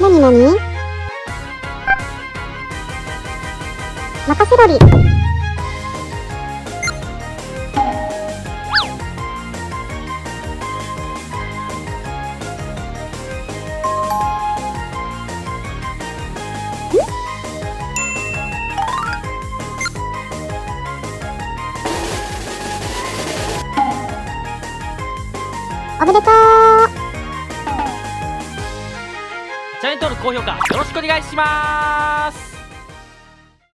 なになに？任せ鳥。おめでとう。チャンネル登録、高評価よろしくお願いします。